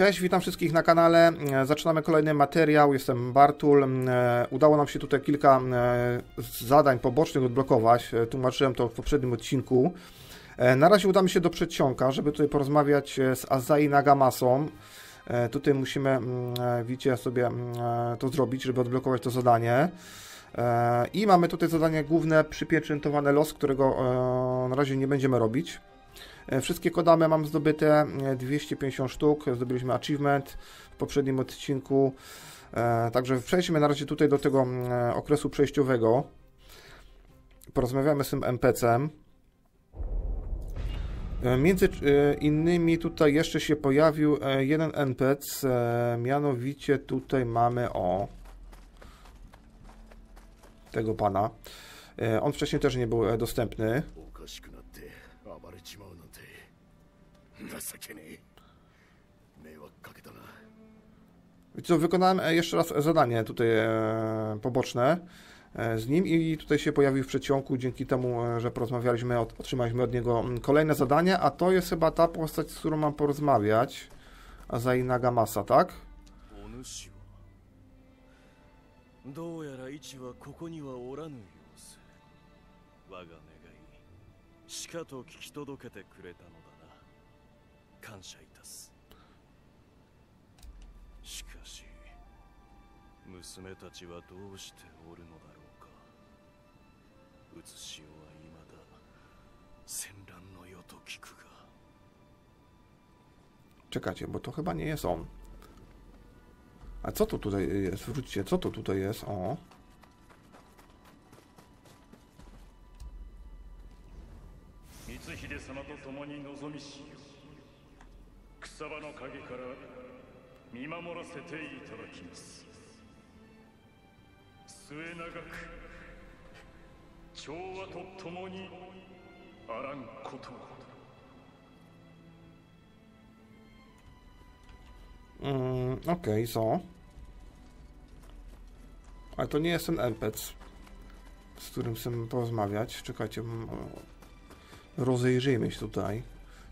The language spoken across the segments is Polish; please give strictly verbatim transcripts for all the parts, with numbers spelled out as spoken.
Cześć, witam wszystkich na kanale. Zaczynamy kolejny materiał, jestem Bartul. Udało nam się tutaj kilka zadań pobocznych odblokować. Tłumaczyłem to w poprzednim odcinku. Na razie udamy się do przedsionka, żeby tutaj porozmawiać z Azai Nagamasą. Tutaj musimy, widzicie, sobie to zrobić, żeby odblokować to zadanie. I mamy tutaj zadanie główne, przypieczętowane los, którego na razie nie będziemy robić. Wszystkie kodamy mam zdobyte, dwieście pięćdziesiąt sztuk, zdobyliśmy achievement w poprzednim odcinku. Także przejdźmy na razie tutaj do tego okresu przejściowego. Porozmawiamy z tym en pe ce em. Między innymi tutaj jeszcze się pojawił jeden en pe ce, mianowicie tutaj mamy o tego pana. On wcześniej też nie był dostępny. Wiecie co, wykonałem jeszcze raz zadanie tutaj poboczne z nim i tutaj się pojawił w przedsionku, dzięki temu, że porozmawialiśmy, otrzymaliśmy od niego kolejne zadanie, a to jest chyba ta postać, z którą mam porozmawiać, Azai Nagamasa, tak? Czekajcie, bo to chyba nie jest on. A co to tutaj jest? Wróćcie, co to tutaj jest? O. Mm, Okej, okay, co? Ale to nie jest ten en pe ce, z którym chcę porozmawiać. Czekajcie, rozejrzyjmy się tutaj.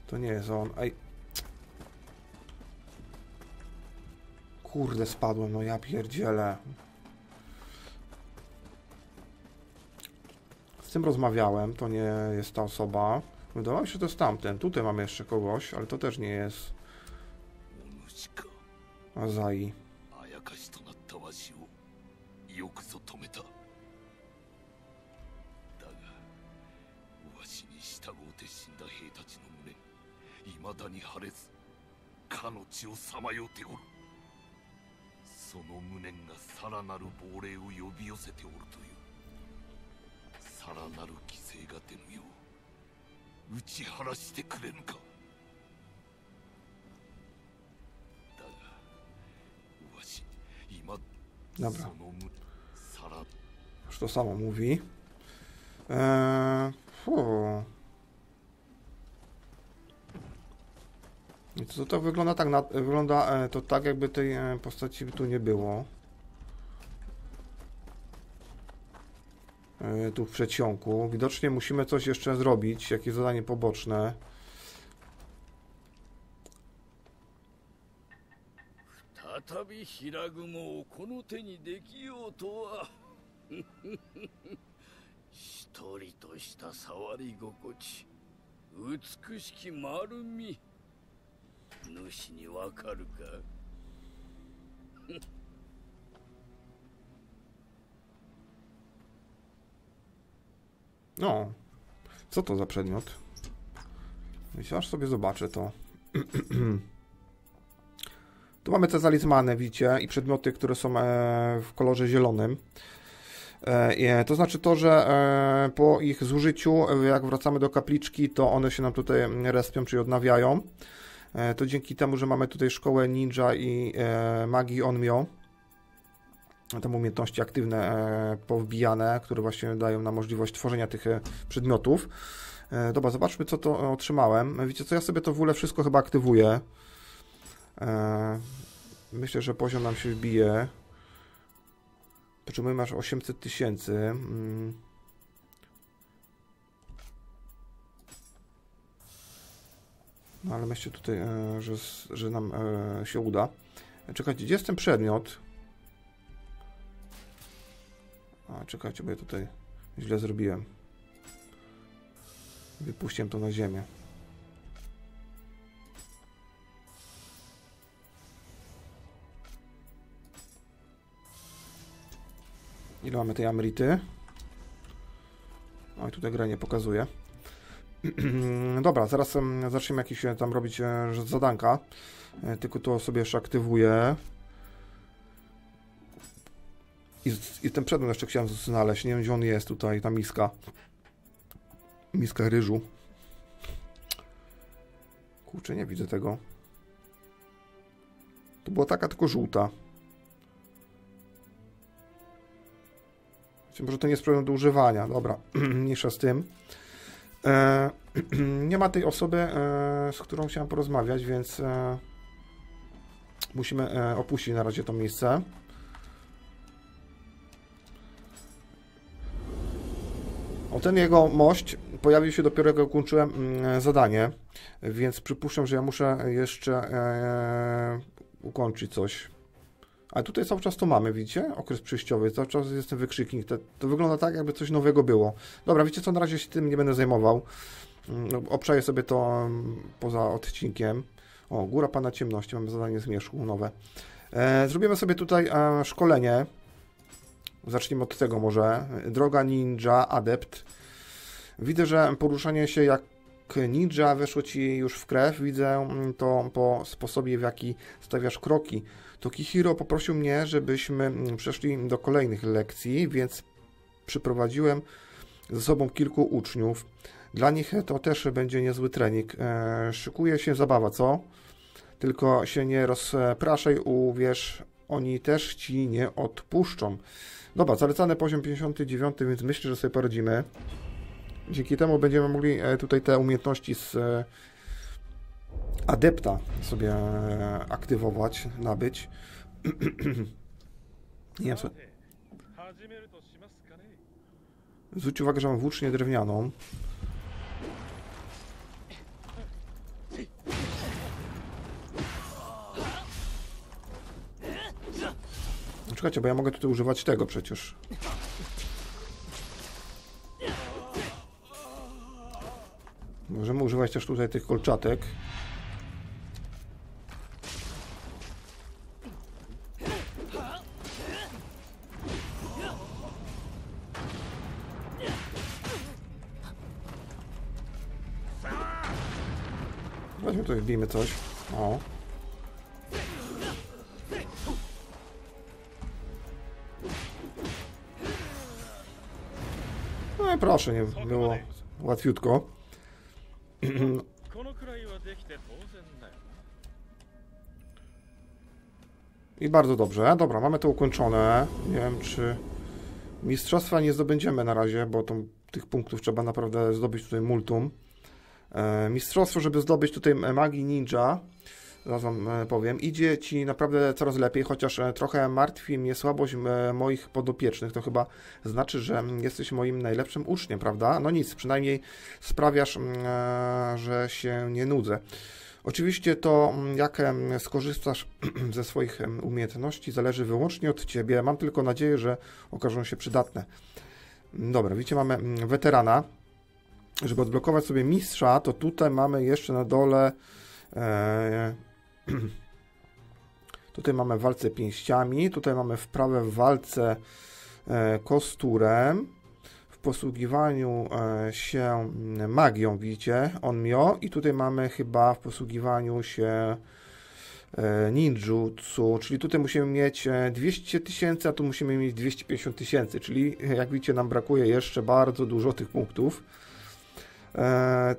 To nie jest on. Ej. Kurde, spadłem, no ja pierdzielę. Z tym rozmawiałem, to nie jest ta osoba. Wydawało mi się, że to jest tamten. Tutaj mamy jeszcze kogoś, ale to też nie jest Azai. Dobra. Już to samo mówi. Eee, to, to wygląda tak, na, wygląda to tak, jakby tej postaci tu nie było. Eee, tu w przedsionku. Widocznie musimy coś jeszcze zrobić, jakieś zadanie poboczne. No, co to za przedmiot? Myślę, aż sobie zobaczę to. Tu mamy te talizmany, widzicie, i przedmioty, które są w kolorze zielonym. To znaczy to, że po ich zużyciu, jak wracamy do kapliczki, to one się nam tutaj respią, czyli odnawiają. To dzięki temu, że mamy tutaj szkołę ninja i magii onmyo. Tam umiejętności aktywne powbijane, które właśnie dają nam możliwość tworzenia tych przedmiotów. Dobra, zobaczmy, co to otrzymałem. Wiecie co, ja sobie to w ogóle wszystko chyba aktywuję. Myślę, że poziom nam się wbije. Potrzebujemy aż osiemset tysięcy. No ale myślę tutaj, że, że nam się uda. Czekajcie, gdzie jest ten przedmiot? A, czekajcie, bo ja tutaj źle zrobiłem. Wypuściłem to na ziemię. Ile mamy tej amrity? Oj, tutaj gra nie pokazuje. Dobra, zaraz zaczniemy jakieś tam robić zadanka. Tylko to sobie jeszcze aktywuję. I, i ten przedmiot jeszcze chciałem znaleźć. Nie wiem, gdzie on jest tutaj, ta miska. Miska ryżu. Kurczę, nie widzę tego. To była taka tylko żółta. Może to nie jest problem do używania. Dobra, mniejsza z tym. E, nie ma tej osoby, e, z którą chciałem porozmawiać, więc e, musimy e, opuścić na razie to miejsce. O, ten jego mość pojawił się dopiero jak ukończyłem e, zadanie, więc przypuszczam, że ja muszę jeszcze e, ukończyć coś. A tutaj cały czas to mamy, widzicie? Okres przejściowy, cały czas jest ten wykrzyknik. To, to wygląda tak, jakby coś nowego było. Dobra, wiecie co, na razie się tym nie będę zajmował. Obczaję sobie to poza odcinkiem. O, Góra Pana Ciemności, mamy zadanie zmierzchu nowe. E, zrobimy sobie tutaj e, szkolenie. Zacznijmy od tego może. Droga ninja, adept. Widzę, że poruszanie się jak ninja weszło Ci już w krew. Widzę to po sposobie, w jaki stawiasz kroki. To Kihiro poprosił mnie, żebyśmy przeszli do kolejnych lekcji, więc przyprowadziłem ze sobą kilku uczniów. Dla nich to też będzie niezły trening. E, szykuje się zabawa, co? Tylko się nie rozpraszaj, uwierz, oni też Ci nie odpuszczą. Dobra, zalecany poziom pięćdziesiąty dziewiąty, więc myślę, że sobie poradzimy. Dzięki temu będziemy mogli tutaj te umiejętności z adepta sobie aktywować, nabyć. Nie wiem, zwróć uwagę, że mam włócznię drewnianą. Czekajcie, bo ja mogę tutaj używać tego przecież. Możemy używać też tutaj tych kolczatek. Weźmy tutaj, wbijmy coś. O. No i proszę, nie było łatwiutko. I bardzo dobrze. Dobra, mamy to ukończone. Nie wiem, czy mistrzostwa nie zdobędziemy na razie, bo to, tych punktów trzeba naprawdę zdobyć tutaj multum. E, mistrzostwo, żeby zdobyć tutaj magii ninja, zaraz wam powiem, idzie Ci naprawdę coraz lepiej, chociaż trochę martwi mnie słabość moich podopiecznych. To chyba znaczy, że jesteś moim najlepszym uczniem, prawda? No nic, przynajmniej sprawiasz, że się nie nudzę. Oczywiście to, jak skorzystasz ze swoich umiejętności, zależy wyłącznie od Ciebie. Mam tylko nadzieję, że okażą się przydatne. Dobra, widzicie, mamy weterana. Żeby odblokować sobie mistrza, to tutaj mamy jeszcze na dole... E, tutaj mamy walce pięściami, tutaj mamy wprawę w walce e, kosturem, w posługiwaniu e, się magią, widzicie, onmyo, i tutaj mamy chyba w posługiwaniu się e, ninjutsu, czyli tutaj musimy mieć dwieście tysięcy, a tu musimy mieć dwieście pięćdziesiąt tysięcy, czyli jak widzicie nam brakuje jeszcze bardzo dużo tych punktów. E,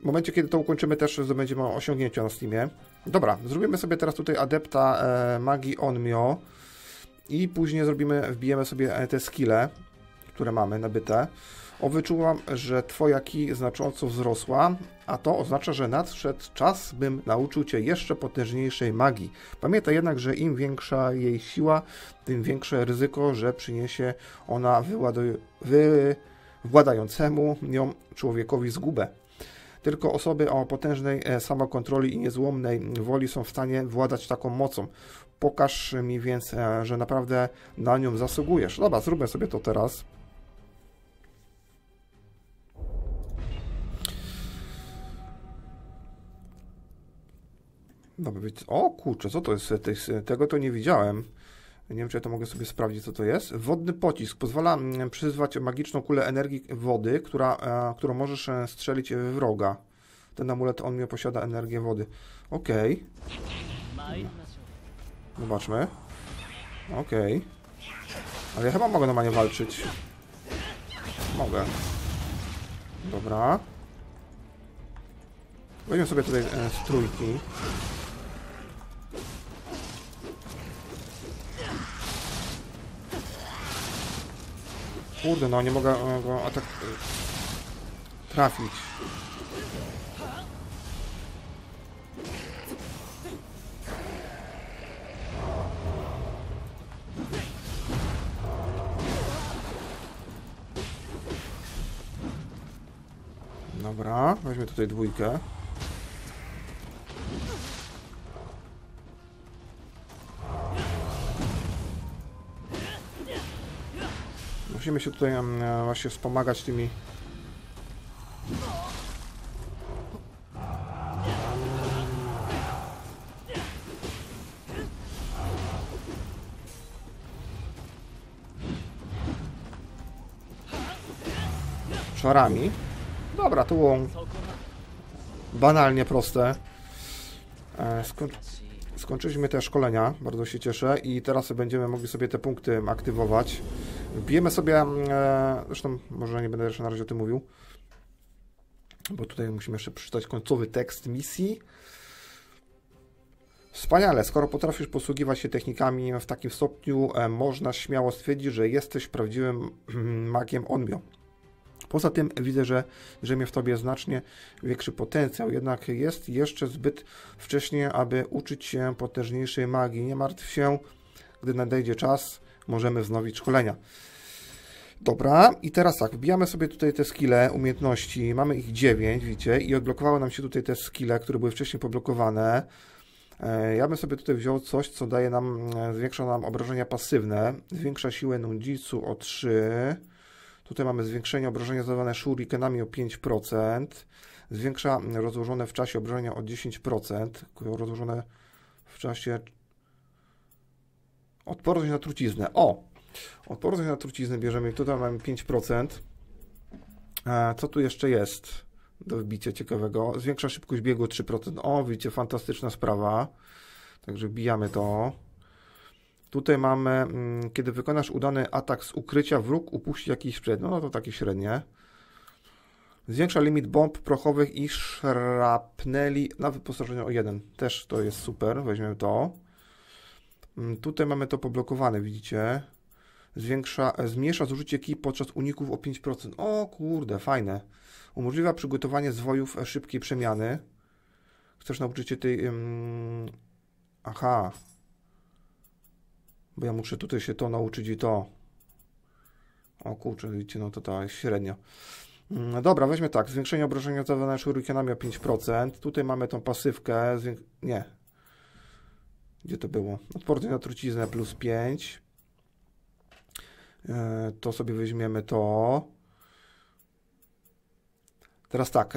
W momencie, kiedy to ukończymy, też będziemy osiągnięcia na Steamie. Dobra, zrobimy sobie teraz tutaj adepta e, magii onmyo i później zrobimy, wbijemy sobie te skille, które mamy nabyte. O, wyczułam, że Twoja ki znacząco wzrosła, a to oznacza, że nadszedł czas, bym nauczył Cię jeszcze potężniejszej magii. Pamiętaj jednak, że im większa jej siła, tym większe ryzyko, że przyniesie ona wywładającemu nią człowiekowi zgubę. tylko osoby o potężnej samokontroli i niezłomnej woli są w stanie władać taką mocą. Pokaż mi więc, że naprawdę na nią zasługujesz. Dobra, zróbmy sobie to teraz. Dobra, o kurczę, co to jest? Tego to nie widziałem. Nie wiem, czy ja to mogę sobie sprawdzić, co to jest. Wodny pocisk. Pozwala przyzwać magiczną kulę energii wody, która, e, którą możesz strzelić w wroga. Ten amulet, on mnie posiada energię wody. Okej. Okay. Zobaczmy. Okej. Okay. Ale ja chyba mogę normalnie walczyć. Mogę. Dobra. Weźmy sobie tutaj e, z trójki. Kurde, no nie mogę go atak... trafić. Dobra, weźmy tutaj dwójkę. Musimy się tutaj właśnie wspomagać tymi... szarami. Dobra, to było banalnie proste. Skoń... Skończyliśmy te szkolenia, bardzo się cieszę i teraz będziemy mogli sobie te punkty aktywować. Bijemy sobie, e, zresztą może nie będę jeszcze na razie o tym mówił, bo tutaj musimy jeszcze przeczytać końcowy tekst misji. Wspaniale, skoro potrafisz posługiwać się technikami w takim stopniu, e, można śmiało stwierdzić, że jesteś prawdziwym magiem Onmyo. Poza tym widzę, że drzemie w tobie znacznie większy potencjał, jednak jest jeszcze zbyt wcześnie, aby uczyć się potężniejszej magii. Nie martw się, gdy nadejdzie czas, możemy wznowić szkolenia. Dobra, i teraz tak, wbijamy sobie tutaj te skille, umiejętności, mamy ich dziewięć, widzicie, i odblokowały nam się tutaj te skille, które były wcześniej poblokowane. Ja bym sobie tutaj wziął coś, co daje nam, zwiększa nam obrażenia pasywne, zwiększa siłę nunjitsu o trzy. Tutaj mamy zwiększenie obrażenia zadawane shurikenami o pięć procent, zwiększa rozłożone w czasie obrażenia o dziesięć procent, rozłożone w czasie... Odporność na truciznę. O! Odporność na truciznę bierzemy. Tutaj mamy pięć procent. Co tu jeszcze jest do wbicia ciekawego? Zwiększa szybkość biegu o trzy procent. O, widzicie, fantastyczna sprawa. Także wbijamy to. Tutaj mamy, kiedy wykonasz udany atak z ukrycia, wróg upuści jakiś przedmiot. No to takie średnie. Zwiększa limit bomb prochowych i szrapneli na wyposażeniu o jeden. Też to jest super. Weźmiemy to. Tutaj mamy to poblokowane, widzicie. Zwiększa, zmniejsza zużycie kij podczas uników o pięć procent. O kurde, fajne. Umożliwia przygotowanie zwojów szybkiej przemiany. Chcesz nauczyć się tej... Um... Aha. Bo ja muszę tutaj się to nauczyć i to. O kurczę, widzicie, no to ta jest średnio. Dobra, weźmy tak. Zwiększenie obrażenia zadawane shurikenami o pięć procent. Tutaj mamy tą pasywkę. Zwięk... Nie. Gdzie to było? Odporność na truciznę plus pięć. To sobie weźmiemy to. Teraz tak.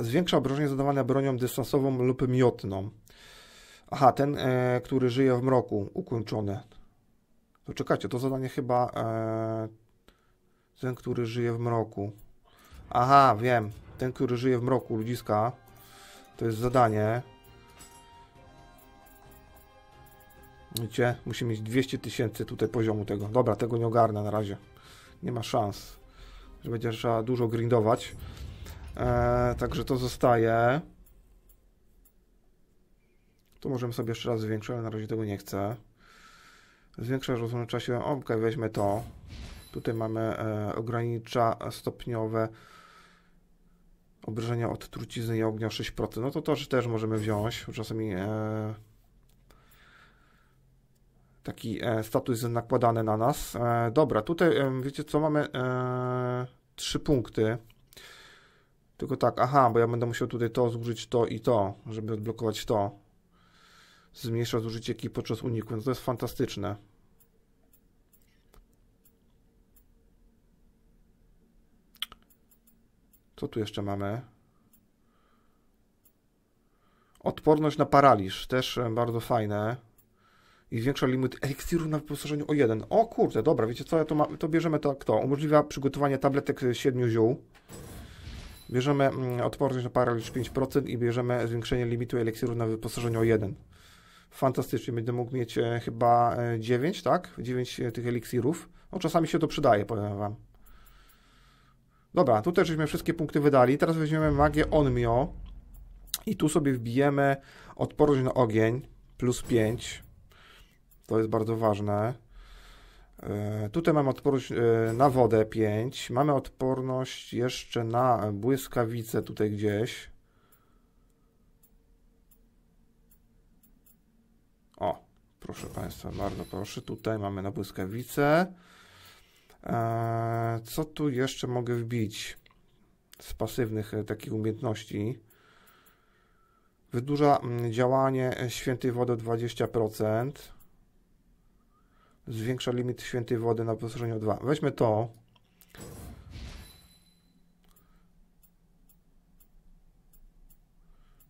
Zwiększa obrażenie zadawane bronią dystansową lub miotną. Aha, ten, który żyje w mroku. Ukończone. To czekajcie, to zadanie chyba... Ten, który żyje w mroku. Aha, wiem. Ten, który żyje w mroku, ludziska. To jest zadanie. Widzicie? Musi mieć dwieście tysięcy tutaj poziomu tego. Dobra, tego nie ogarnę na razie. Nie ma szans. Że będzie trzeba dużo grindować. Eee, także to zostaje. Tu możemy sobie jeszcze raz zwiększyć, ale na razie tego nie chcę. Zwiększa rozumiem w czasie. Ok, weźmy to. Tutaj mamy e, ogranicza stopniowe obrażenia od trucizny i ognia sześć procent. No to to też możemy wziąć. Czasami... E, Taki e, status jest nakładany na nas. E, dobra, tutaj e, wiecie co, mamy e, trzy punkty. Tylko tak, aha, bo ja będę musiał tutaj to zużyć, to i to, żeby odblokować to. Zmniejsza zużycie ki podczas uniku, no to jest fantastyczne. Co tu jeszcze mamy? Odporność na paraliż, też bardzo fajne. I zwiększa limit eliksiru na wyposażeniu o jeden. O kurde, dobra, wiecie co, ja to, ma, to bierzemy tak to. Umożliwia przygotowanie tabletek siedmiu ziół. Bierzemy odporność na paraliż pięć procent i bierzemy zwiększenie limitu eliksirów na wyposażeniu o jeden. Fantastycznie, będę mógł mieć chyba dziewięć, tak? dziewięć tych eliksirów. No czasami się to przydaje, powiem wam. Dobra, tu też żeśmy wszystkie punkty wydali. Teraz weźmiemy magię Onmyo. I tu sobie wbijemy odporność na ogień, plus pięć. To jest bardzo ważne. Yy, tutaj mamy odporność yy, na wodę pięć. Mamy odporność jeszcze na błyskawice tutaj gdzieś. O, proszę Państwa, bardzo proszę. Tutaj mamy na błyskawice. Yy, co tu jeszcze mogę wbić z pasywnych yy, takich umiejętności? Wydłuża yy, działanie świętej wody o dwadzieścia procent. Zwiększa limit świętej wody na wyposażeniu o dwa. Weźmy to.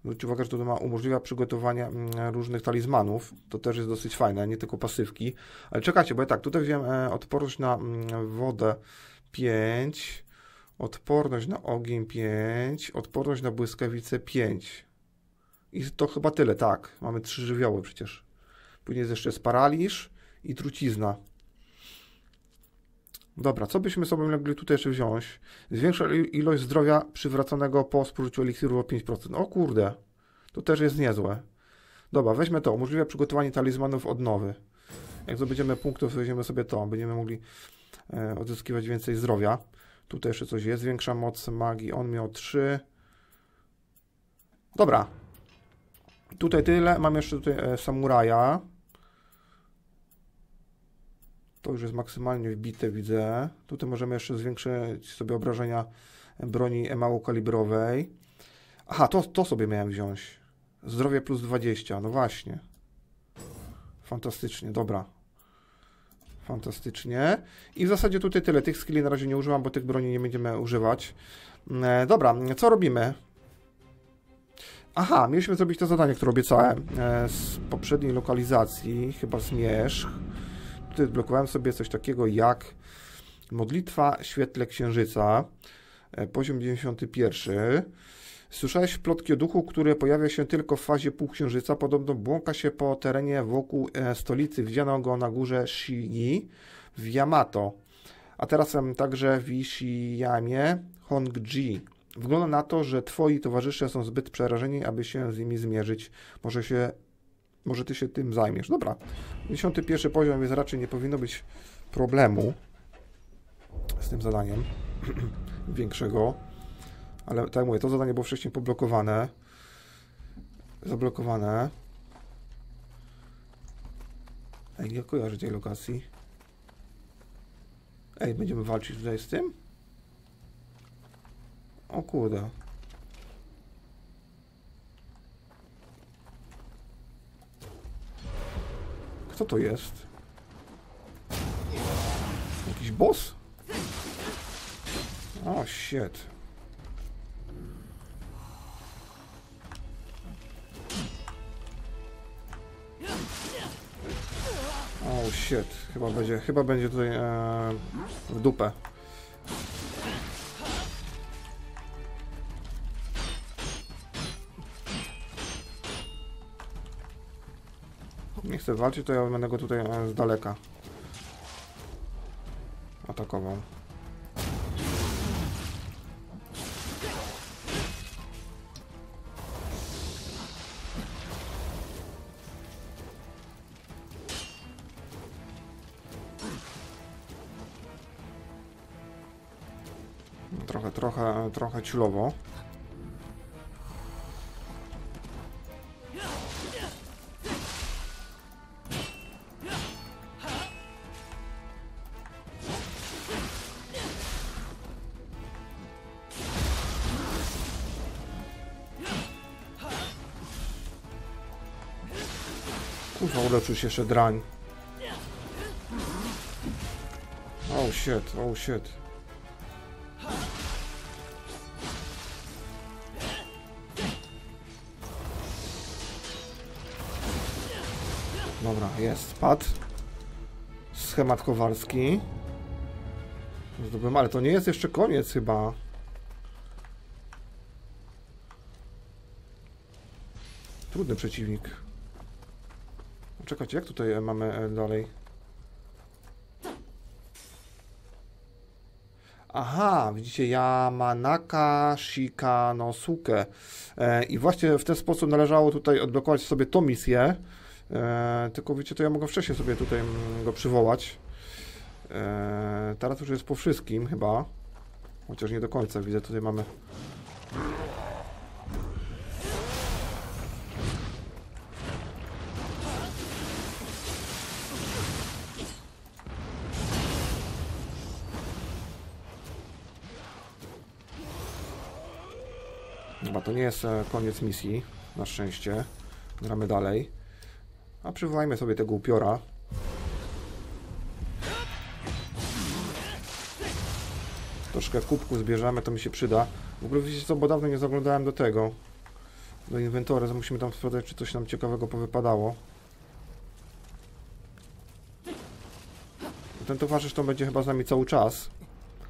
Zwróćcie uwagę, że to ma, umożliwia przygotowanie różnych talizmanów. To też jest dosyć fajne, nie tylko pasywki. Ale czekajcie, bo ja tak, tutaj wziąłem odporność na wodę pięć, odporność na ogień pięć, odporność na błyskawice pięć. I to chyba tyle, tak. Mamy trzy żywioły przecież. Później jest jeszcze paraliż i trucizna. Dobra, co byśmy sobie mogli tutaj jeszcze wziąć? Zwiększa ilość zdrowia przywracanego po spożyciu eliksiru o pięć procent. O kurde, to też jest niezłe. Dobra, weźmy to. Umożliwia przygotowanie talizmanów odnowy. Jak zdobędziemy punktów, weźmiemy sobie to. Będziemy mogli e, odzyskiwać więcej zdrowia. Tutaj jeszcze coś jest. Zwiększa moc magii. On miał trzy. Dobra. Tutaj tyle. Mam jeszcze tutaj e, samuraja. To już jest maksymalnie wbite, widzę. Tutaj możemy jeszcze zwiększyć sobie obrażenia broni małokalibrowej. Aha, to, to sobie miałem wziąć. Zdrowie plus dwadzieścia, no właśnie. Fantastycznie, dobra. Fantastycznie. I w zasadzie tutaj tyle. Tych skilli na razie nie używam, bo tych broni nie będziemy używać. E, dobra, co robimy? Aha, mieliśmy zrobić to zadanie, które obiecałem. E, z poprzedniej lokalizacji, chyba zmierzch. Tutaj odblokowałem sobie coś takiego jak modlitwa w świetle księżyca, poziom dziewięćdziesiąty pierwszy. Słyszałeś plotki o duchu, który pojawia się tylko w fazie półksiężyca. Podobno błąka się po terenie wokół stolicy. Widziano go na górze Xi'i w Yamato, a teraz także w Ishiyamie Hongji. Wygląda na to, że twoi towarzysze są zbyt przerażeni, aby się z nimi zmierzyć. Może się Może ty się tym zajmiesz. Dobra. pięćdziesiąty pierwszy poziom, więc raczej nie powinno być problemu z tym zadaniem większego. Ale tak jak mówię, to zadanie było wcześniej poblokowane. Zablokowane. Ej, nie kojarzę tej lokacji. Ej, będziemy walczyć tutaj z tym? O kurde. Co to jest? Jakiś boss? O, shit. O, shit. Chyba będzie, chyba będzie tutaj e, w dupę. Nie chcę walczyć, to ja będę go tutaj z daleka atakował. Trochę, trochę, trochę ciulowo. Kurwa, uleczył się jeszcze drań. Oh shit, oh shit. Dobra, jest, pad. Schemat Kowalski. Zdobyłem, ale to nie jest jeszcze koniec chyba. Trudny przeciwnik. Czekajcie, jak tutaj mamy dalej? Aha, widzicie, Yamanaka Shikanosuke. E, I właśnie w ten sposób należało tutaj odblokować sobie tą misję. E, tylko wiecie, to ja mogę wcześniej sobie tutaj go przywołać. E, teraz już jest po wszystkim chyba. Chociaż nie do końca, widzę, tutaj mamy... Chyba to nie jest koniec misji, na szczęście. Gramy dalej. A przywołajmy sobie tego upiora. Troszkę kubków zbierzemy, to mi się przyda. W ogóle widzicie co, bo dawno nie zaglądałem do tego. Do inwentory, to musimy tam sprawdzać, czy coś nam ciekawego powypadało. Ten towarzysz to będzie chyba z nami cały czas.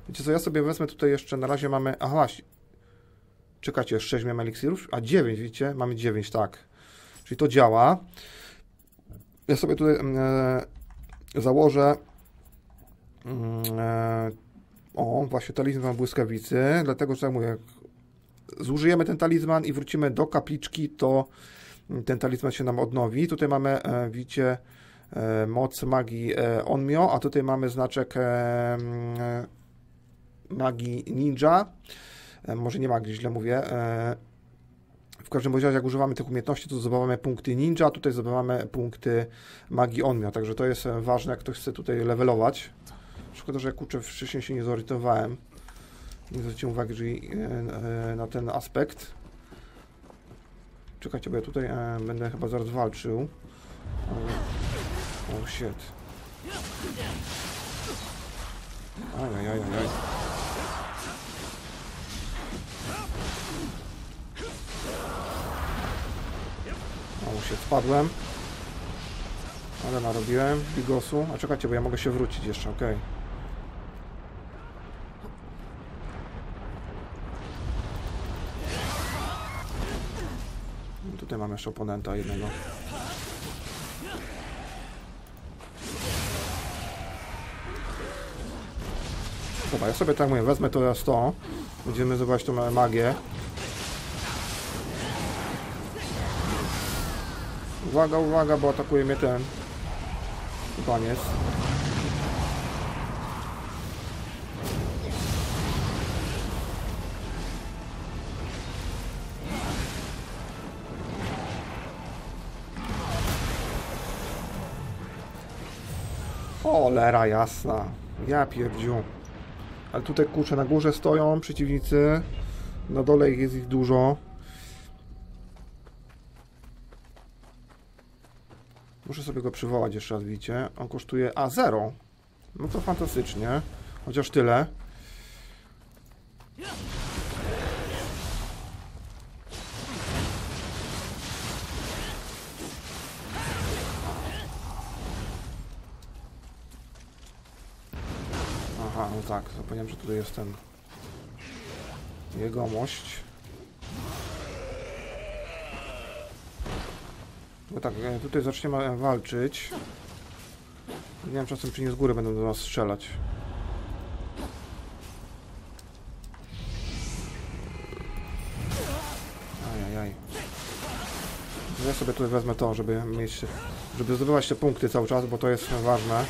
Wiecie co, ja sobie wezmę tutaj jeszcze, na razie mamy... Aha, właśnie. Czekacie, sześć miałem eliksirów, a dziewięć, widzicie? Mamy dziewięć, tak. Czyli to działa. Ja sobie tutaj e, założę e, o, właśnie talizman błyskawicy, dlatego, że tak mówię, jak zużyjemy ten talizman i wrócimy do kapliczki, to ten talizman się nam odnowi. Tutaj mamy, e, widzicie, e, moc magii e, Onmyo, a tutaj mamy znaczek e, e, magii ninja. Może nie ma, gdzieś źle mówię. W każdym razie, jak używamy tych umiejętności, to zdobywamy punkty ninja, tutaj zdobywamy punkty magii Onmyo. Także to jest ważne, jak ktoś chce tutaj levelować. Szkoda, że kurczę, wcześniej się nie zorientowałem. Nie zwróciłem uwagi na ten aspekt. Czekajcie, bo ja tutaj będę chyba zaraz walczył. O, shit. Ajajajaj. Mało się spadłem. Ale narobiłem bigosu. A czekajcie, bo ja mogę się wrócić jeszcze, okej. Okay. No tutaj mam jeszcze oponenta jednego. Dobra, ja sobie tak mówię, wezmę teraz to. Będziemy zobaczyć tą magię. Uwaga, uwaga, bo atakuje mnie ten paniec. Cholera jasna. Ja pierdziu. Ale tutaj kurczę, na górze stoją przeciwnicy. Na dole jest ich dużo. Muszę sobie go przywołać jeszcze raz, widzicie. On kosztuje A zero. No to fantastycznie. Chociaż tyle. Aha, no tak. Zapomniałem, że tutaj jest ten... jegomość. No tak, tutaj zaczniemy walczyć. Nie wiem czasem, czy nie z góry będą do nas strzelać. Ajajaj. Ja sobie tutaj wezmę to, żeby mieć, żeby zdobywać te punkty cały czas, bo to jest ważne.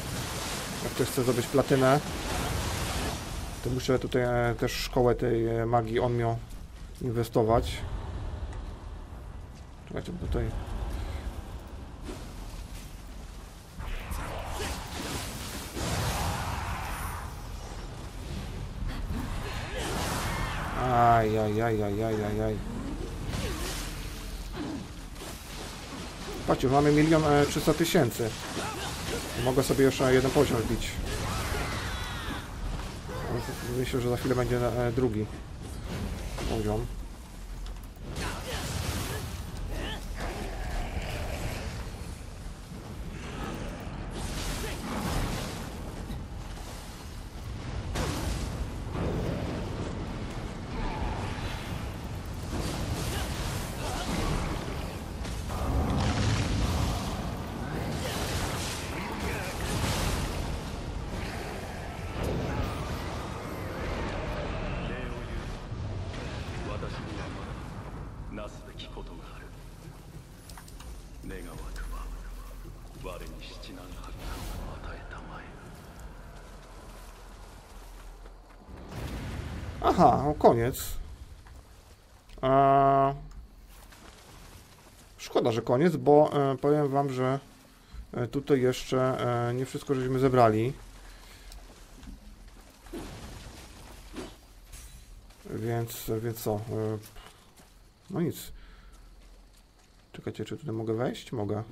Jak ktoś chce zdobyć platynę, to muszę tutaj też w szkołę tej magii Onmyo inwestować. Czekajcie, bo tutaj... Ajajajajajajaj. Patrzcie, już mamy milion trzysta tysięcy. Mogę sobie jeszcze jeden poziom wbić. Myślę, że za chwilę będzie drugi poziom. Aha, no koniec. Eee, szkoda, że koniec, bo e, powiem wam, że e, tutaj jeszcze e, nie wszystko żeśmy zebrali. Więc, więc co? E, no nic. Czekajcie, czy tutaj mogę wejść? Mogę.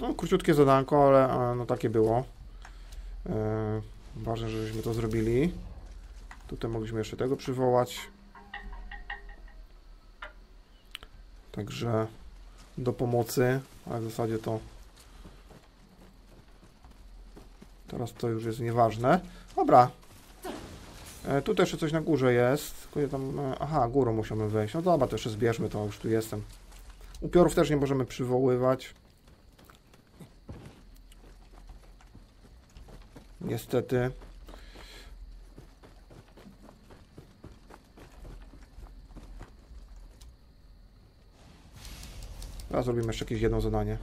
No, króciutkie zadanko, ale e, no takie było. E, Ważne, żeśmy to zrobili. Tutaj mogliśmy jeszcze tego przywołać. Także do pomocy, ale w zasadzie to teraz to już jest nieważne. Dobra. E, tutaj jeszcze coś na górze jest. Tylko tam, e, aha, górą musimy wejść. No dobra, to jeszcze zbierzmy to, już tu jestem. Upiorów też nie możemy przywoływać. Niestety. Teraz zrobimy jeszcze jakieś jedno zadanie.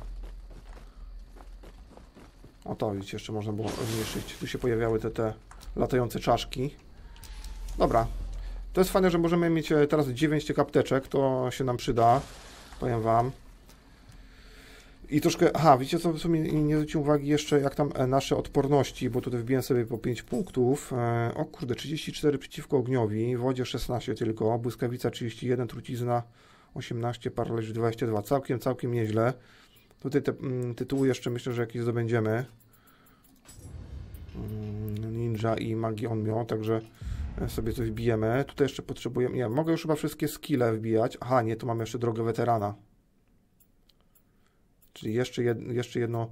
O to, widzicie, jeszcze można było zmniejszyć. Tu się pojawiały te, te latające czaszki. Dobra. To jest fajne, że możemy mieć teraz dziewięć tych apteczek. To się nam przyda. Powiem wam. I troszkę, aha, wiecie co, w sumie nie zwróciłem uwagi jeszcze, jak tam nasze odporności, bo tutaj wbiłem sobie po pięć punktów. E, o kurde, trzydzieści cztery przeciwko ogniowi, wodzie szesnaście tylko, błyskawica trzydzieści jeden, trucizna osiemnaście, paraliż dwadzieścia dwa. Całkiem, całkiem nieźle. Tutaj te m, tytuły jeszcze myślę, że jakieś zdobędziemy. Ninja i magii onmyo, także sobie coś wbijemy. Tutaj jeszcze potrzebujemy, nie, mogę już chyba wszystkie skille wbijać. Aha, nie, tu mamy jeszcze drogę weterana. Czyli jeszcze, jed, jeszcze, jedno,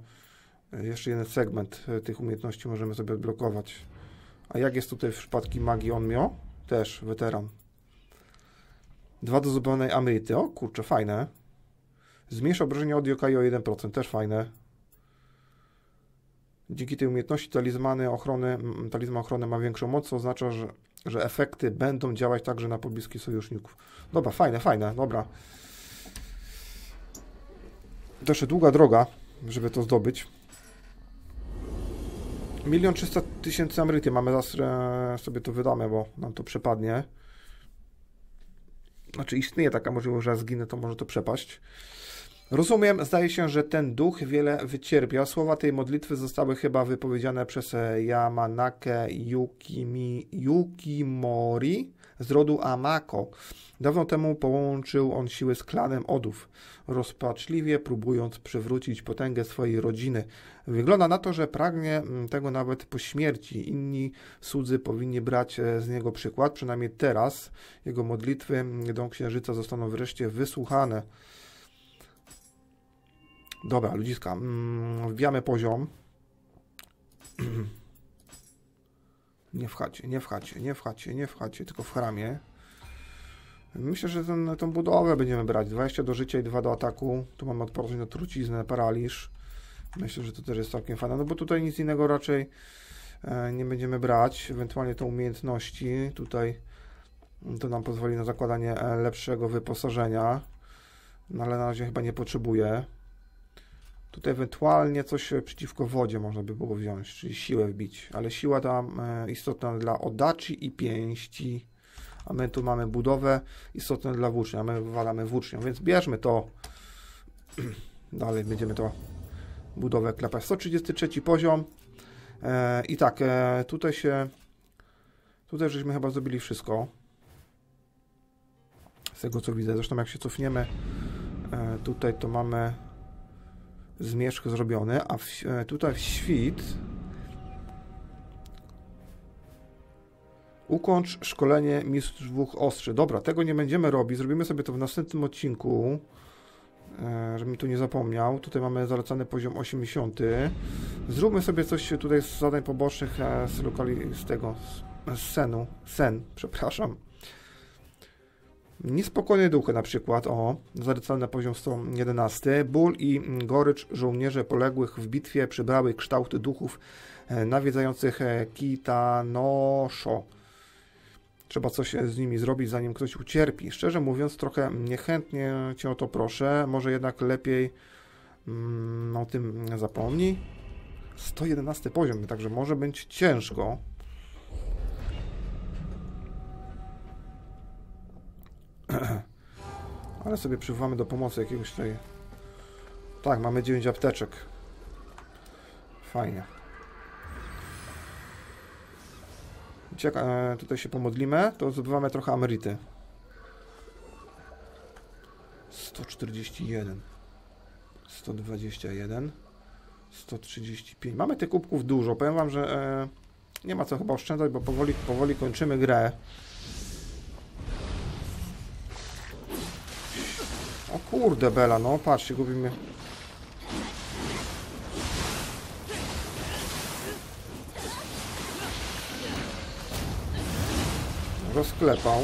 jeszcze jeden segment tych umiejętności możemy sobie odblokować. A jak jest tutaj w przypadku magii onmyo? Też weteran. Dwa do zupełnej ameryty. O kurczę, fajne. Zmniejsza obrażenia od yokai o jeden procent. Też fajne. Dzięki tej umiejętności talizmany ochrony, talizman ochrony ma większą moc, co oznacza, że, że efekty będą działać także na pobliskich sojuszników. Dobra, fajne, fajne. Dobra. To jeszcze długa droga, żeby to zdobyć. milion trzysta tysięcy ameryty mamy, zaraz sobie to wydamy, bo nam to przepadnie. Znaczy istnieje taka możliwość, że zginę, to może to przepaść. Rozumiem, zdaje się, że ten duch wiele wycierpia. Słowa tej modlitwy zostały chyba wypowiedziane przez Yamanakę Yukimi, Yukimori z rodu Amako. Dawno temu połączył on siły z klanem Odów, rozpaczliwie próbując przywrócić potęgę swojej rodziny. Wygląda na to, że pragnie tego nawet po śmierci. Inni słudzy powinni brać z niego przykład, przynajmniej teraz. Jego modlitwy do księżyca zostaną wreszcie wysłuchane. Dobra, ludziska, wbijamy poziom. Nie wchadźcie, nie wchadźcie, nie wchadźcie, nie wchadźcie, tylko w hramie. Myślę, że ten, tą budowę będziemy brać. dwadzieścia do życia i dwa do ataku. Tu mamy odporność na truciznę, paraliż. Myślę, że to też jest całkiem fajne, no bo tutaj nic innego raczej e, nie będziemy brać. Ewentualnie te umiejętności. Tutaj to nam pozwoli na zakładanie lepszego wyposażenia. No ale na razie chyba nie potrzebuję. Tutaj ewentualnie coś przeciwko wodzie można by było wziąć, czyli siłę wbić. Ale siła tam e, istotna dla odachi i pięści. A my tu mamy budowę istotną dla włócznia. My wywalamy włócznią, więc bierzmy to. Dalej będziemy to budowę klepać. sto trzydziesty trzeci poziom. E, I tak, e, tutaj się... Tutaj żeśmy chyba zrobili wszystko. Z tego co widzę. Zresztą jak się cofniemy tutaj to mamy zmierzch zrobiony, a w, tutaj w świt. Ukończ szkolenie mistrz dwóch ostrzy. Dobra, tego nie będziemy robić. Zrobimy sobie to w następnym odcinku. Żebym tu nie zapomniał. Tutaj mamy zalecany poziom osiemdziesiąty. Zróbmy sobie coś tutaj z zadań pobocznych z, lokali, z tego z senu. Sen, przepraszam. Niespokojny duch na przykład. O, zalecany poziom sto jedenaście. Ból i gorycz żołnierzy poległych w bitwie przybrały kształty duchów nawiedzających Kitanosho. Trzeba coś z nimi zrobić, zanim ktoś ucierpi. Szczerze mówiąc, trochę niechętnie cię o to proszę. Może jednak lepiej mm, o tym zapomnij. sto jedenaście poziom, także może być ciężko. Ale sobie przywołamy do pomocy jakiegoś tutaj... Tak, mamy dziewięć apteczek. Fajnie. Jak tutaj się pomodlimy, to zdobywamy trochę ameryty. sto czterdzieści jeden. sto dwadzieścia jeden. sto trzydzieści pięć. Mamy tych kubków dużo. Powiem wam, że e, nie ma co chyba oszczędzać, bo powoli, powoli kończymy grę. O kurde bela, no patrzcie, gubimy. Rozklepał.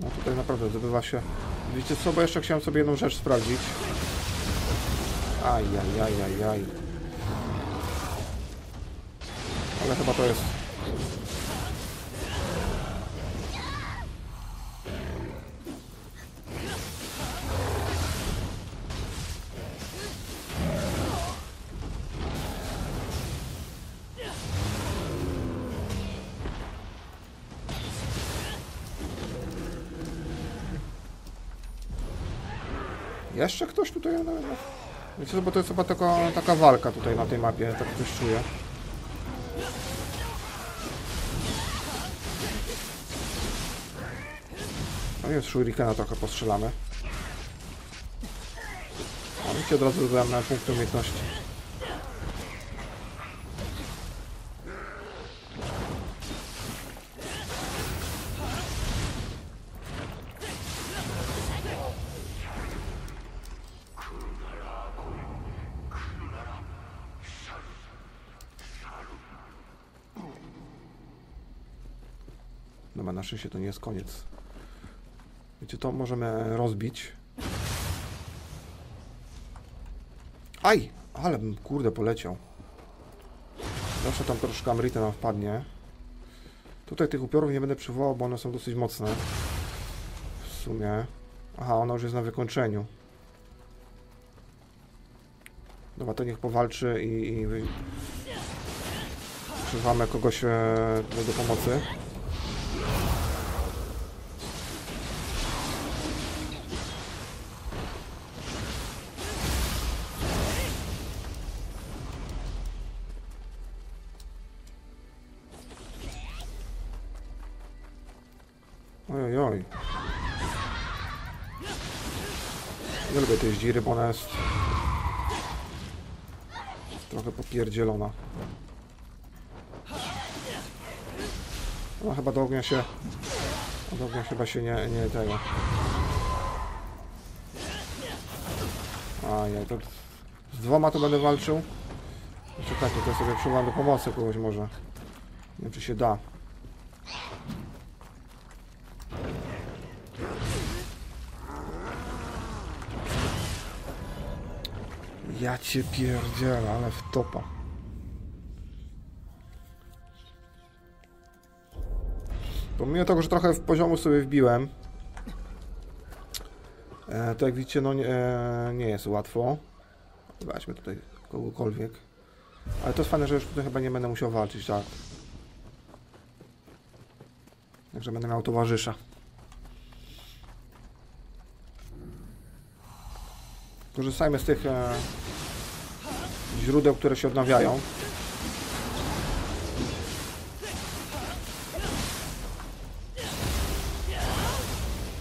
No tutaj naprawdę zdobywa się... Wiecie co, bo jeszcze chciałem sobie jedną rzecz sprawdzić. Aj, aj, aj, aj, aj. Ale chyba to jest... Jeszcze ktoś tutaj... No, no. Wiecie, bo to jest chyba taka, taka walka tutaj na tej mapie, tak ktoś czuje. No jest shurikena trochę postrzelamy. A mi się od razu dodałem na punkt umiejętności. Na szczęście to nie jest koniec. Wiecie, to możemy rozbić. Aj! Ale bym, kurde, poleciał. Zawsze tam troszkę amryty nam wpadnie. Tutaj tych upiorów nie będę przywołał, bo one są dosyć mocne. W sumie. Aha, ona już jest na wykończeniu. Dobra, to niech powalczy i... i wy... Przywołamy kogoś e, do pomocy. Nie lubię tej dziry, bo ona jest trochę popierdzielona. No chyba do ognia się... Do ognia chyba się nie... nie tego. A ja to... Z dwoma to będę walczył. Czekajcie, to sobie przywołam do pomocy kogoś może. Nie wiem, czy się da. Ja cię pierdzielę, ale w topa. Pomimo tego, że trochę w poziomu sobie wbiłem, to jak widzicie, no nie, nie jest łatwo. Weźmy tutaj kogokolwiek. Ale to jest fajne, że już tutaj chyba nie będę musiał walczyć, tak. Także będę miał towarzysza. Korzystajmy z tych... E... źródeł, które się odnawiają.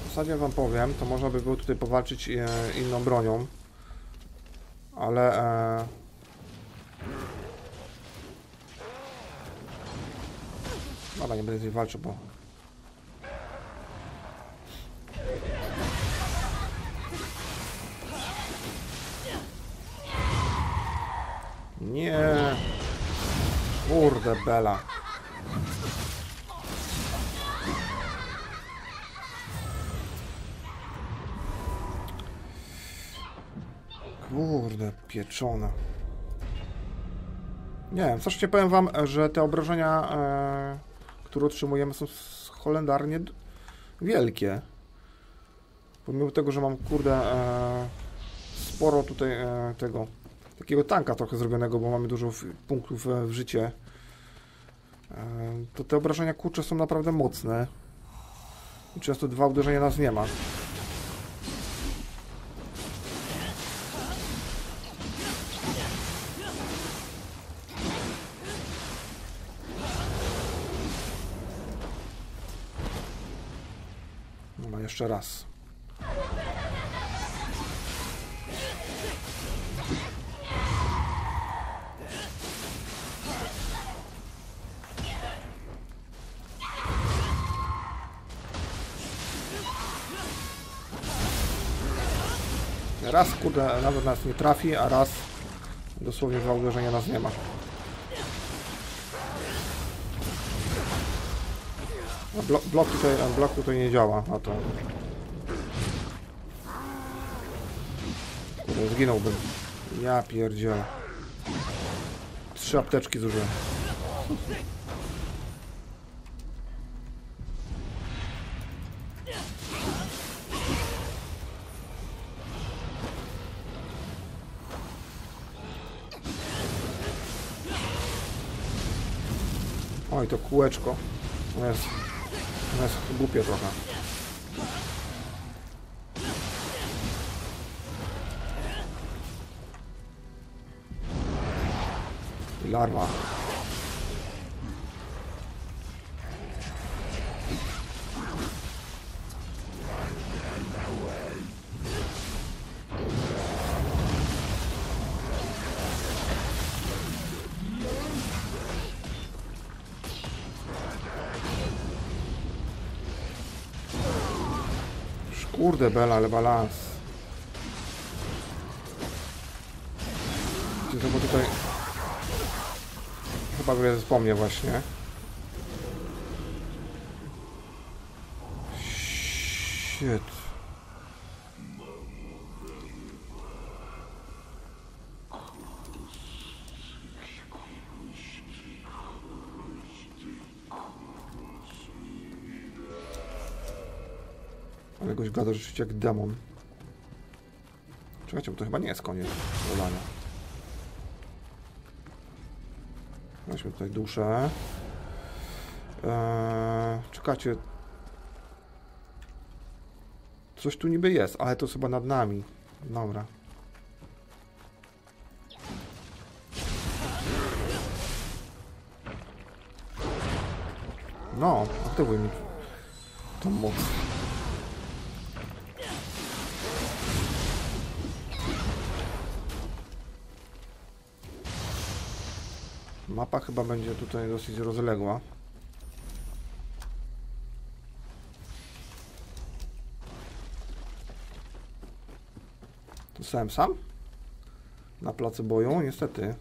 W zasadzie wam powiem, to można by było tutaj powalczyć inną bronią, ale... E... Dobra, nie będę tutaj walczył, bo... Nie! Kurde bela! Kurde pieczona! Nie wiem, strasznie powiem wam, że te obrażenia... E... które otrzymujemy, są holendarnie wielkie. Pomimo tego, że mam, kurde, e, sporo tutaj e, tego, takiego tanka trochę zrobionego, bo mamy dużo w, punktów w życie, e, to te obrażenia, kurcze, są naprawdę mocne. I często dwa uderzenia nas nie ma. Jeszcze raz. Raz, kurde, nawet nas nie trafi, a raz dosłownie dwa uderzenia nas nie ma. Blok, blok, tutaj, blok tutaj nie działa, a to... Kurde, zginąłbym. Ja pierdzielę. Trzy apteczki zużyłem. Oj, to kółeczko. To jest... To jest głupie trochę. I larwa. Kurde bela, ale balans. Gdzie to, bo tutaj... Chyba go jest po mnie właśnie. Shit. Jakoś gada rzeczywiście jak demon. Czekajcie, bo to chyba nie jest koniec zadania. Weźmy tutaj duszę. Eee, czekajcie. Coś tu niby jest, ale to jest chyba nad nami. Dobra. No, aktywuj mi tą moc. Mapa chyba będzie tutaj dosyć rozległa. Tu sam sam? Na placu boju? Niestety.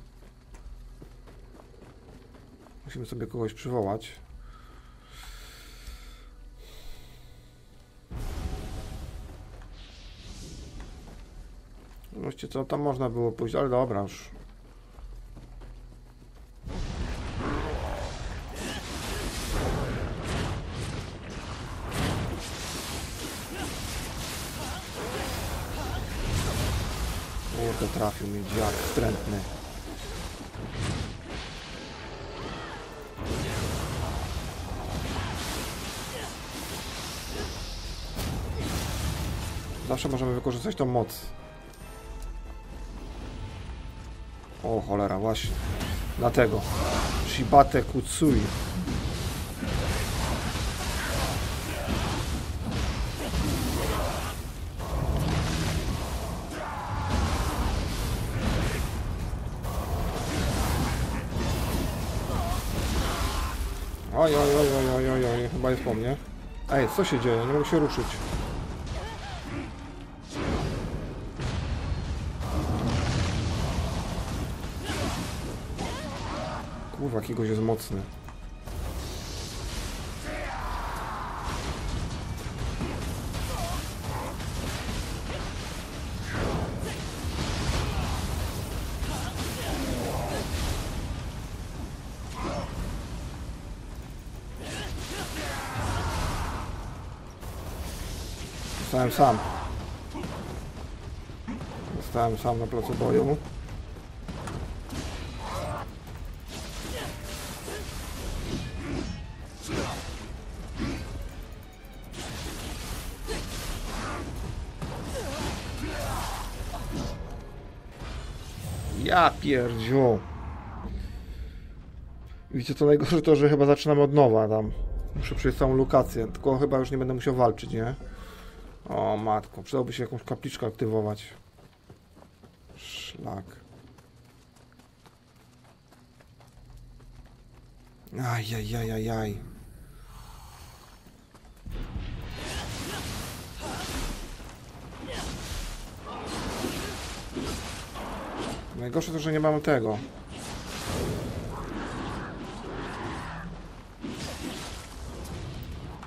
Musimy sobie kogoś przywołać. Właściwie co tam można było pójść, ale dobra już. Trafił mi dziad wstrętny. Zawsze możemy wykorzystać tą moc. O cholera, właśnie. Dlatego. Shibata Katsuie. Oj, oj, oj, oj, oj, oj, chyba jest po mnie. Ej, co się dzieje? Nie mogę się ruszyć. Kurwa, jakiegoś jest mocny. Zostałem sam. Zostałem sam na placu boju. Ja pierdziu. Widzicie, co najgorsze to, że chyba zaczynamy od nowa tam. Muszę przejść całą lokację, tylko chyba już nie będę musiał walczyć, nie? O matko, przydałoby się jakąś kapliczkę aktywować. Szlak. Ajajajajaj. Najgorsze to, że nie mamy tego.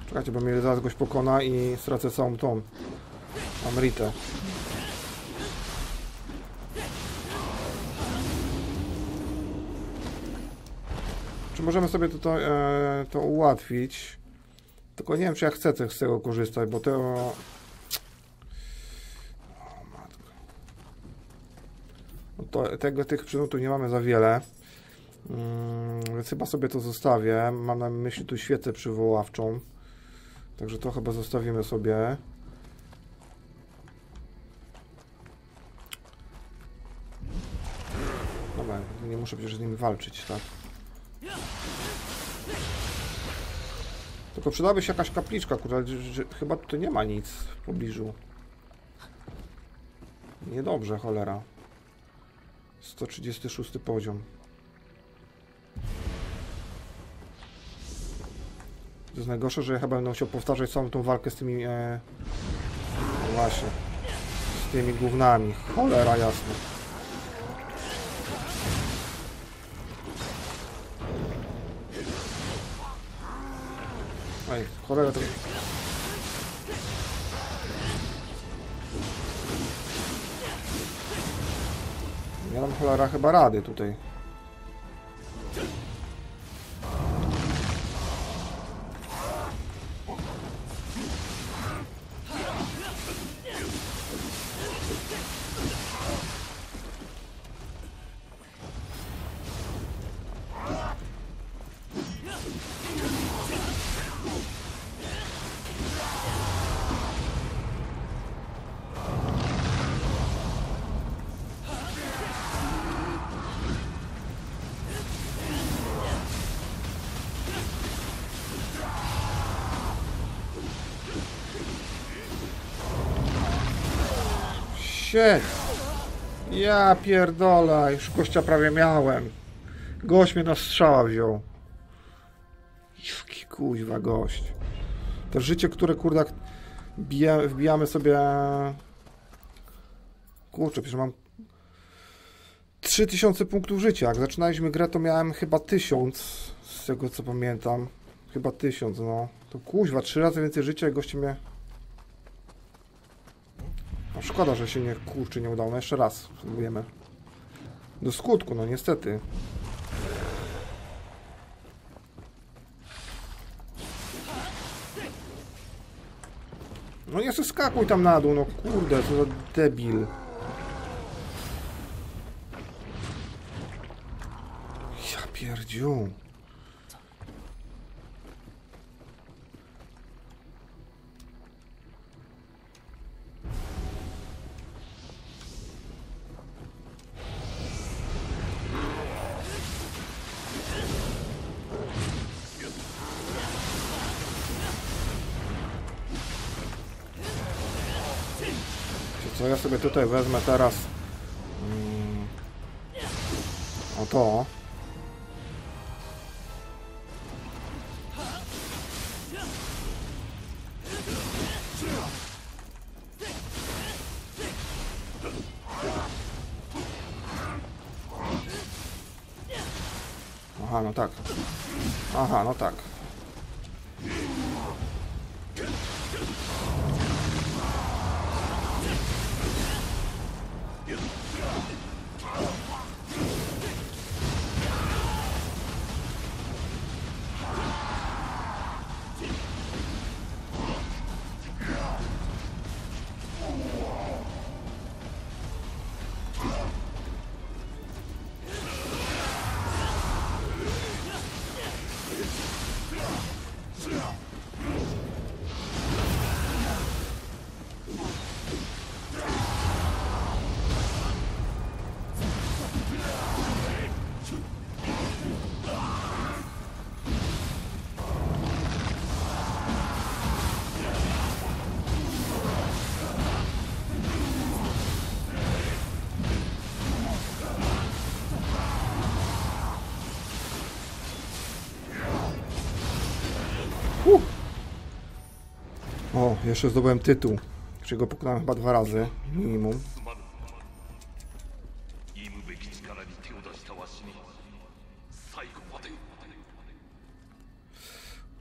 Czekajcie, bo mnie zaraz goś pokona i stracę całą tą Amritę. Czy możemy sobie to, to, e, to ułatwić? Tylko nie wiem, czy ja chcę z tego korzystać, bo to... O matko. No to tego, tych przedmiotów nie mamy za wiele. Hmm, więc chyba sobie to zostawię. Mam na myśli tu świecę przywoławczą. Także to chyba zostawimy sobie. Dobra, nie muszę przecież z nimi walczyć, tak? Tylko przydałaby się jakaś kapliczka, która chyba tutaj nie ma nic w pobliżu. Niedobrze, cholera. sto trzydziesty szósty poziom. To jest najgorsze, że ja chyba będę musiał powtarzać całą tą walkę z tymi... E, właśnie. Z tymi gównami. Cholera jasna. Ej, cholera to... Nie mam cholera chyba rady tutaj. Ja pierdolę, już gościa prawie miałem. Gość mnie na strzała wziął. Jaki kuźwa gość. To życie, które kurde bija, wbijamy sobie... Kurczę, przecież mam... trzy tysiące punktów życia. Jak zaczynaliśmy grę, to miałem chyba tysiąc. Z tego co pamiętam. Chyba tysiąc, no. To kuźwa, trzy razy więcej życia i goście mnie... No, szkoda, że się nie kurczy, nie udało. No jeszcze raz spróbujemy. Do skutku, no niestety. No nie skakuj tam na dół, no kurde, co za debil. Ja pierdziu. co, ja sobie tutaj wezmę teraz mm, o to. Aha, no tak. Aha, no tak. O, jeszcze zdobyłem tytuł, czyli go pokonałem chyba dwa razy, minimum.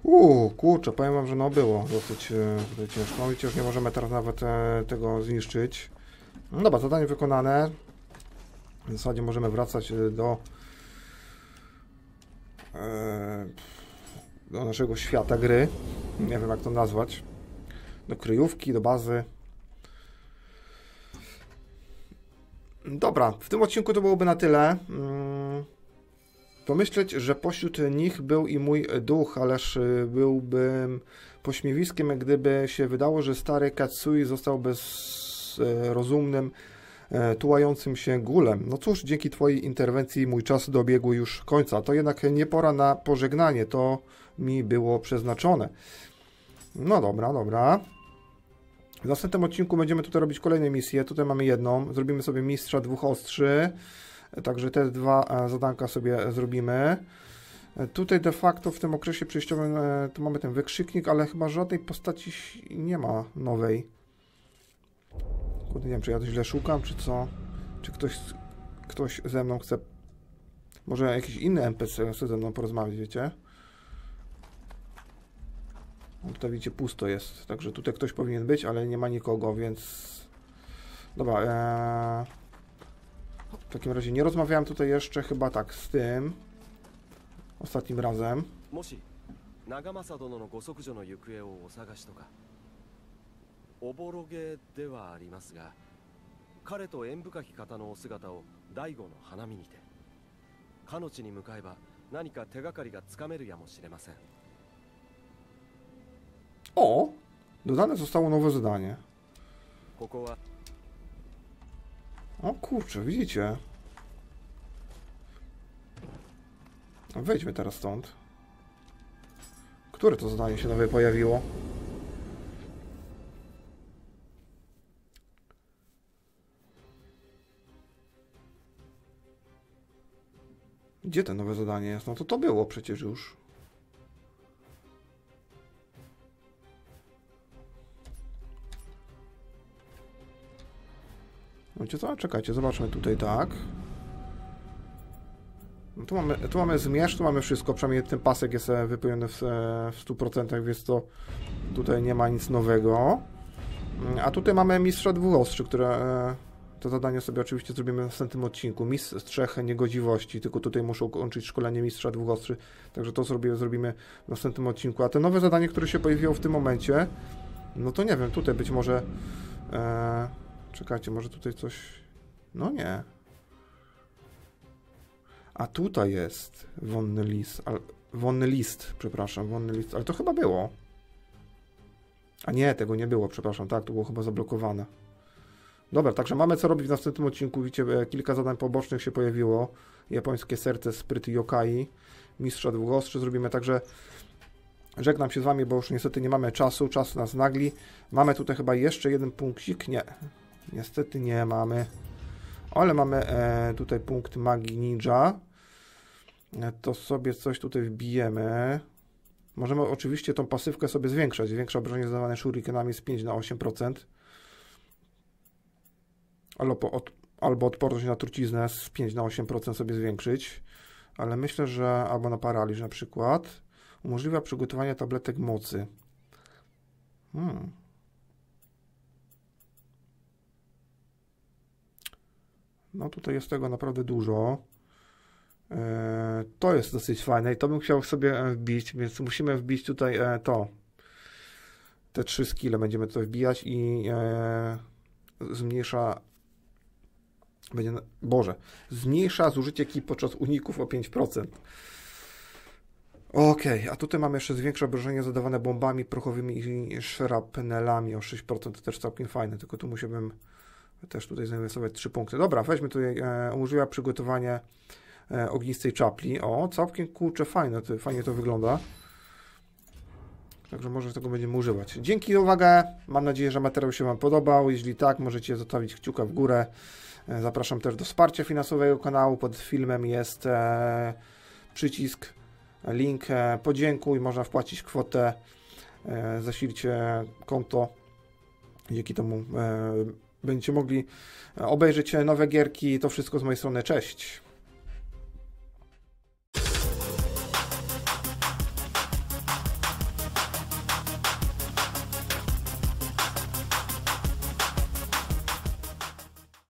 Uuu, kurczę, powiem wam, że no było dosyć e, ciężko. Widzicie, już nie możemy teraz nawet e, tego zniszczyć. No dobra, zadanie wykonane. W zasadzie możemy wracać do, e, do naszego świata gry. Nie wiem, jak to nazwać. Do kryjówki, do bazy. Dobra, w tym odcinku to byłoby na tyle. Pomyśleć, że pośród nich był i mój duch, ależ byłbym pośmiewiskiem, gdyby się wydało, że stary Katsui został bezrozumnym, tułającym się gulem. No cóż, dzięki twojej interwencji mój czas dobiegł już końca. To jednak nie pora na pożegnanie, to mi było przeznaczone. No dobra, dobra. W następnym odcinku będziemy tutaj robić kolejne misje. Tutaj mamy jedną. Zrobimy sobie mistrza dwóch ostrzy. Także te dwa zadanka sobie zrobimy. Tutaj de facto w tym okresie przejściowym to mamy ten wykrzyknik, ale chyba żadnej postaci nie ma nowej. Kurde, nie wiem, czy ja to źle szukam, czy co? Czy ktoś, ktoś ze mną chce... Może jakiś inny N P C chce ze mną porozmawiać, wiecie? Tutaj widzicie, pusto jest, także tutaj ktoś powinien być, ale nie ma nikogo, więc... Dobra, ee... w takim razie nie rozmawiałem tutaj jeszcze chyba tak z tym... ostatnim razem. O! Dodane zostało nowe zadanie. O kurczę, widzicie? Wejdźmy teraz stąd. Które to zadanie się nowe pojawiło? Gdzie to nowe zadanie jest? No to to było przecież już. Wiecie co? Czekajcie, zobaczmy tutaj, tak. No tu mamy, tu mamy zmierzch, tu mamy wszystko, przynajmniej ten pasek jest wypełniony w, w stu procentach, więc to tutaj nie ma nic nowego. A tutaj mamy mistrza dwóch ostrzy, które to zadanie sobie oczywiście zrobimy w następnym odcinku. Mistrz trzech niegodziwości, tylko tutaj muszę ukończyć szkolenie mistrza dwóch ostrzy, także to zrobimy, zrobimy w następnym odcinku. A to nowe zadanie, które się pojawiło w tym momencie, no to nie wiem, tutaj być może... E, Czekajcie, może tutaj coś... No nie. A tutaj jest wonny list. Al... Wonny list, przepraszam. Wonny list, ale to chyba było. A nie, tego nie było, przepraszam. Tak, to było chyba zablokowane. Dobra, także mamy co robić w następnym odcinku. Widzicie, kilka zadań pobocznych się pojawiło. Japońskie serce, spryt yokai. Mistrza dwuostrzy zrobimy, także... Żegnam się z wami, bo już niestety nie mamy czasu. Czas nas nagli. Mamy tutaj chyba jeszcze jeden punkcik. Nie. Niestety nie mamy. Ale mamy e, tutaj punkt magii ninja. E, to sobie coś tutaj wbijemy. Możemy oczywiście tą pasywkę sobie zwiększać. Zwiększa obrażenie zadawane shurikenami z pięć na osiem procent. Albo, od, albo odporność na truciznę z pięć na osiem procent sobie zwiększyć. Ale myślę, że albo na paraliż na przykład. Umożliwia przygotowanie tabletek mocy. Hmm. No tutaj jest tego naprawdę dużo. Yy, to jest dosyć fajne i to bym chciał sobie wbić, więc musimy wbić tutaj e, to. Te trzy skille będziemy tutaj wbijać i e, zmniejsza... Będzie, Boże, zmniejsza zużycie ki podczas uników o pięć procent. Okej, okay, a tutaj mamy jeszcze zwiększe obrażenie zadawane bombami prochowymi i szrapnelami o sześć procent. To też całkiem fajne, tylko tu musiałbym też tutaj zainwestować trzy punkty. Dobra, weźmy tutaj, e, umożliwia przygotowanie e, ognistej czapli. O, całkiem kurczę, fajne, to, fajnie to wygląda. Także może tego będziemy używać. Dzięki za uwagę, mam nadzieję, że materiał się Wam podobał. Jeśli tak, możecie zostawić kciuka w górę. E, zapraszam też do wsparcia finansowego kanału. Pod filmem jest e, przycisk, link e, podziękuj, można wpłacić kwotę, e, zasilić e, konto. Dzięki temu e, będziecie mogli obejrzeć nowe gierki. To wszystko z mojej strony. Cześć!